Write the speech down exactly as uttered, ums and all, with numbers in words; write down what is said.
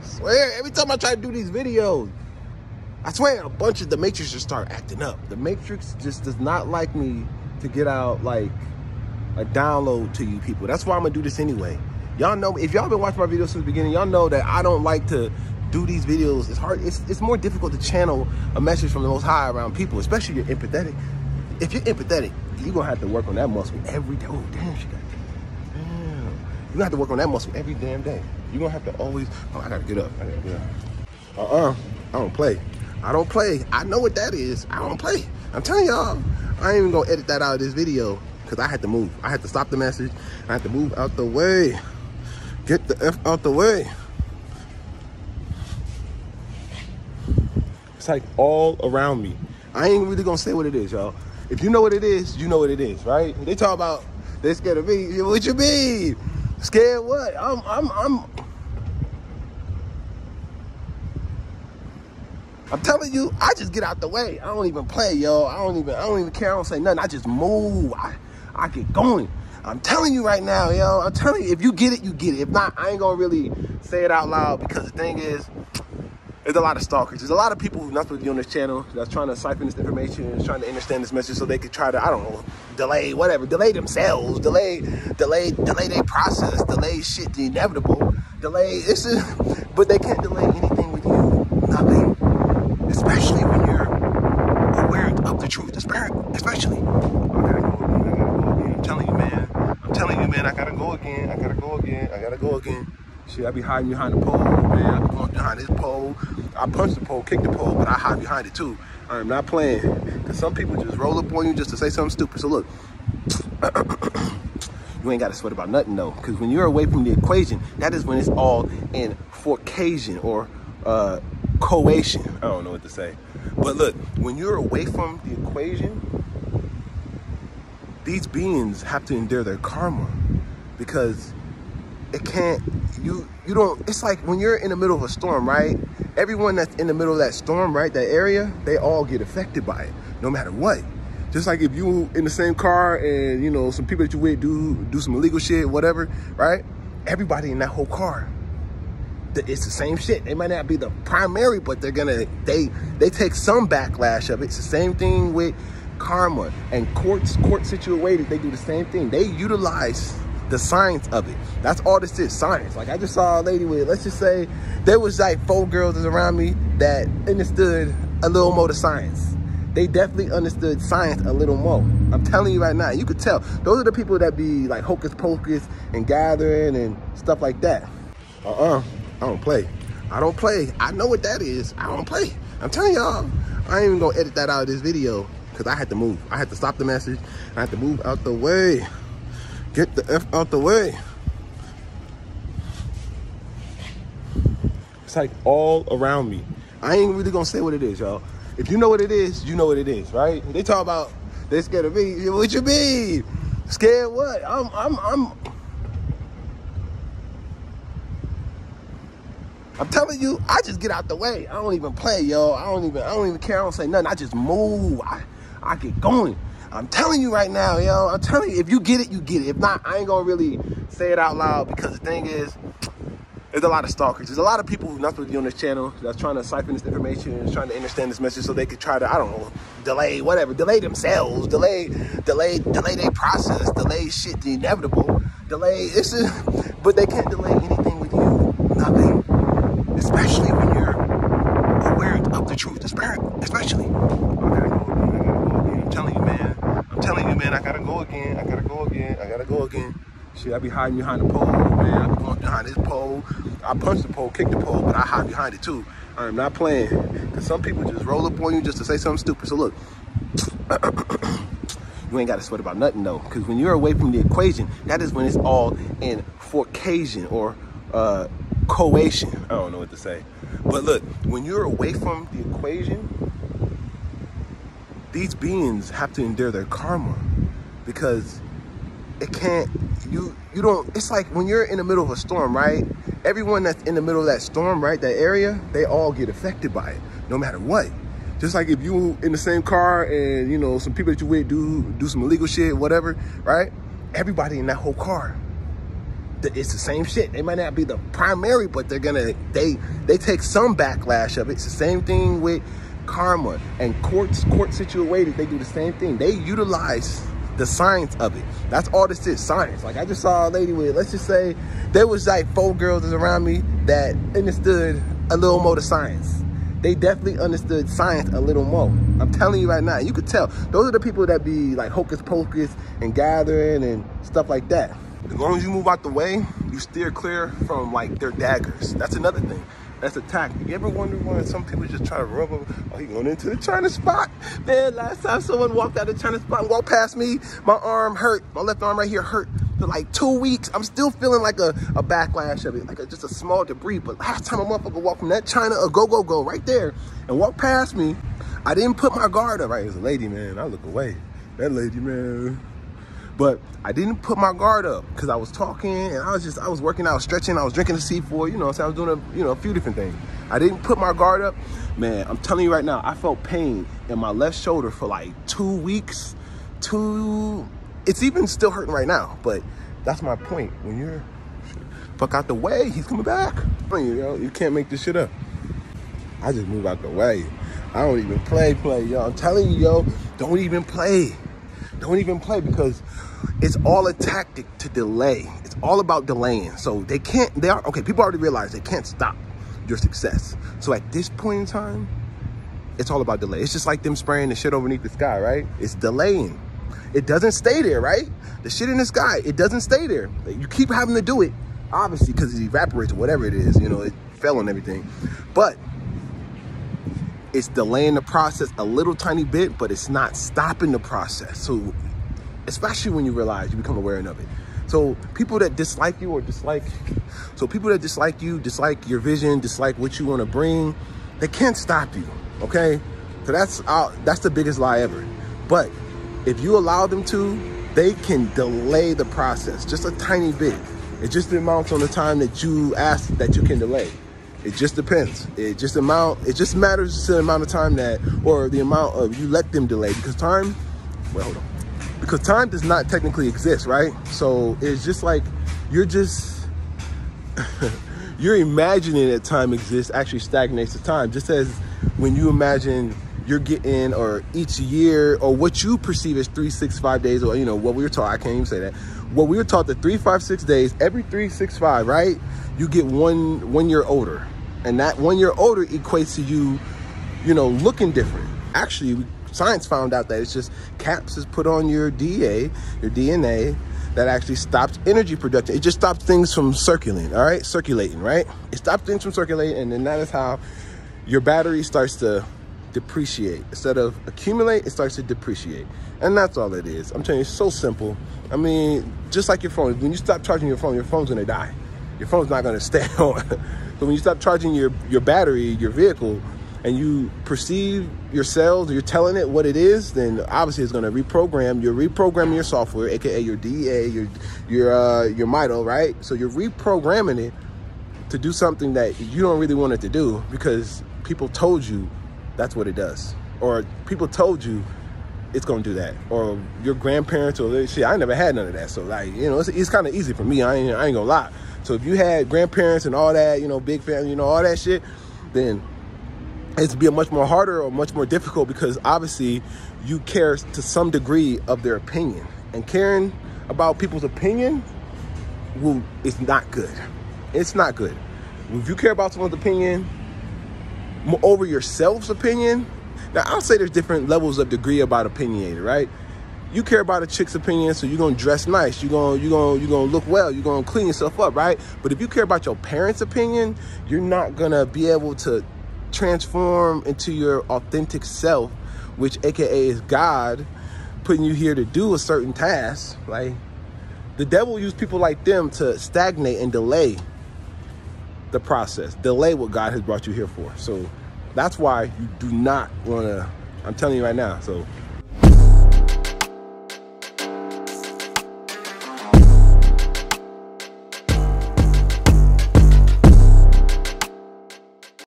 I swear, every time I try to do these videos, I swear a bunch of the Matrix just start acting up. The Matrix just does not like me to get out like a download to you people. That's why I'm gonna do this anyway. Y'all know, if y'all been watching my videos since the beginning, y'all know that I don't like to do these videos. It's hard, it's, it's more difficult to channel a message from the Most High around people, especially if you're empathetic. If you're empathetic, you're gonna have to work on that muscle every day. Oh, damn, she got that. Damn. You're gonna have to work on that muscle every damn day. You're gonna have to always, oh, I gotta get up, I gotta get up. Uh-uh, I don't play. I don't play. I know what that is. I don't play. I'm telling y'all, I ain't even gonna edit that out of this video because I had to move. I had to stop the message. I had to move out the way. Get the F out the way. It's like all around me. I ain't really gonna say what it is, y'all. If you know what it is, you know what it is, right? They talk about, they scared of me. What you mean? Scared what? I'm, I'm, I'm. I'm telling you, I just get out the way. I don't even play, yo. I don't even, I don't even care. I don't say nothing. I just move. I, I get going. I'm telling you right now, yo. I'm telling you, if you get it, you get it. If not, I ain't gonna really say it out loud because the thing is, there's a lot of stalkers. There's a lot of people who's not supposed to be on this channel that's trying to siphon this information and trying to understand this message so they could try to, I don't know, delay whatever, delay themselves, delay, delay, delay their process, delay shit, the inevitable, delay. It's just, but they can't delay anything with you. Nothing. Especially when you're aware of the truth, especially. I gotta go again, I gotta go again. I'm telling you, man. I'm telling you, man, I gotta go again, I gotta go again, I gotta go again. Shit, I be hiding behind the pole, man. I be going behind this pole. I punch the pole, kick the pole, but I hide behind it too. I am not playing. Because some people just roll up on you just to say something stupid. So look, you ain't gotta sweat about nothing though. Because when you're away from the equation, that is when it's all in forcation or uh, coation. I don't know what to say, but look, when you're away from the equation, these beings have to endure their karma because it can't, you you don't, it's like when you're in the middle of a storm, right? Everyone that's in the middle of that storm, right, that area, they all get affected by it no matter what. Just like if you in the same car and, you know, some people that you with do do some illegal shit, whatever, right? Everybody in that whole car, it's the same shit. They might not be the primary, but they're gonna, they they take some backlash of it. It's the same thing with karma and courts, court situated. They do the same thing. They utilize the science of it. That's all this is, science. Like I just saw a lady with, let's just say there was like four girls that's around me that understood a little more to science. They definitely understood science a little more. I'm telling you right now, you could tell. Those are the people that be like hocus pocus and gathering and stuff like that. Uh-uh. I don't play. I don't play. I know what that is. I don't play. I'm telling y'all, I ain't even gonna edit that out of this video because I had to move. I had to stop the message. I had to move out the way. Get the F out the way. It's like all around me. I ain't really gonna say what it is, y'all. If you know what it is, you know what it is, right? They talk about, they scared of me. What you mean? Scared what? I'm, I'm, I'm. I'm telling you, I just get out the way. I don't even play, yo. I don't even, I don't even care. I don't say nothing. I just move. I, I get going. I'm telling you right now, yo. I'm telling you, if you get it, you get it. If not, I ain't gonna really say it out loud because the thing is, there's a lot of stalkers. There's a lot of people who's not supposed to be on this channel that's trying to siphon this information and trying to understand this message so they could try to, I don't know, delay whatever, delay themselves, delay, delay, delay their process, delay shit, the inevitable, delay. It's just, but they can't delay anything with you. Nothing. Especially when you're aware of the truth, especially. I gotta go again, I gotta go again. I'm telling you, man. I'm telling you, man, I gotta go again, I gotta go again, I gotta go again. Shit, I be hiding behind the pole, man. I be going behind this pole. I punch the pole, kick the pole, but I hide behind it too. I am not playing. Because some people just roll up on you just to say something stupid. So look, you ain't gotta sweat about nothing though. Because when you're away from the equation, that is when it's all in forcation or uh, coation. I don't know what to say, but look, when you're away from the equation, these beings have to endure their karma because it can't, you you don't, it's like when you're in the middle of a storm, right? Everyone that's in the middle of that storm, right, that area, they all get affected by it no matter what. Just like if you in the same car and, you know, some people that you with do do some illegal shit, whatever, right? Everybody in that whole car, it's the same shit. They might not be the primary, but they're gonna they they take some backlash of it. It's the same thing with karma and courts, court situated. They do the same thing. They utilize the science of it. That's all this is, science. Like, I just saw a lady with, let's just say, there was like four girls around me that understood a little more to science. They definitely understood science a little more. I'm telling you right now, you could tell. Those are the people that be like hocus pocus and gathering and stuff like that. As long as you move out the way, you steer clear from like their daggers. That's another thing. That's a tactic. You ever wonder why some people just try to rub over, oh, he going into the China spot? Man, last time someone walked out of the China spot and walked past me, my arm hurt. My left arm right here hurt for like two weeks. I'm still feeling like a, a backlash of it, like a, just a small debris. But last time a motherfucker walked from that China, a go, go, go right there and walked past me, I didn't put my guard up. Right, it was a lady, man. I look away. That lady, man. But I didn't put my guard up because I was talking and I was just, I was working, I was stretching, I was drinking the C four, you know, so I was doing a, you know, a few different things. I didn't put my guard up. Man, I'm telling you right now, I felt pain in my left shoulder for like two weeks, two, it's even still hurting right now. But that's my point. When you're fuck out the way, he's coming back. You know, you can't make this shit up. I just move out the way. I don't even play, play, yo. I'm telling you, yo, don't even play. Don't even play because it's all a tactic to delay. It's all about delaying. So they can't, they are, okay, people already realize they can't stop your success. So at this point in time, it's all about delay. It's just like them spraying the shit underneath the sky, right? It's delaying. It doesn't stay there, right? The shit in the sky, it doesn't stay there. You keep having to do it, obviously, because it evaporates or whatever it is, you know, it fell on everything. But it's delaying the process a little tiny bit, but it's not stopping the process. So, especially when you realize, you become aware of it. So people that dislike you or dislike, so people that dislike you, dislike your vision, dislike what you want to bring, they can't stop you, okay? So that's uh, that's the biggest lie ever. But if you allow them to, they can delay the process just a tiny bit. It just amounts on the time that you ask that you can delay. It just depends. It just amount, it just matters to the amount of time that, or the amount of you let them delay, because time, well, hold on. Because time does not technically exist, right? So it's just like, you're just, you're imagining that time exists actually stagnates the time. Just as when you imagine you're getting, or each year, or what you perceive as three, six, five days, or you know, what we were taught, I can't even say that. What we were taught, the three, five, six days, every three, six, five, right? You get one, one year older. And that one year older equates to you, you know, looking different. Actually, science found out that it's just caps is put on your D N A, your D N A that actually stops energy production. It just stops things from circulating, all right? Circulating, right? It stops things from circulating, and then that is how your battery starts to depreciate. Instead of accumulate, it starts to depreciate. And that's all it is. I'm telling you, it's so simple. I mean, just like your phone. When you stop charging your phone, your phone's gonna die. Your phone's not gonna stay on. So when you stop charging your, your battery, your vehicle, and you perceive yourselves, you're telling it what it is, then obviously it's gonna reprogram. You're reprogramming your software, A K A your D E A, your, your, uh, your Mito, right? So you're reprogramming it to do something that you don't really want it to do because people told you that's what it does. Or people told you it's gonna do that. Or your grandparents or shit, I never had none of that. So like, you know, it's, it's kind of easy for me, I ain't, I ain't gonna lie. So if you had grandparents and all that, you know, big family, you know, all that shit, then it's be much more harder or much more difficult because obviously you care to some degree of their opinion, and caring about people's opinion, well, it's not good. It's not good. If you care about someone's opinion over yourself's opinion, now I'll say there's different levels of degree about opinionated, right? You care about a chick's opinion, so you're gonna dress nice. You're gonna you're gonna you're gonna look well. You're gonna clean yourself up, right? But if you care about your parents' opinion, you're not gonna be able to transform into your authentic self, which A K A is God putting you here to do a certain task. Like, the devil used people like them to stagnate and delay the process, delay what God has brought you here for. So that's why you do not wanna, I'm telling you right now. So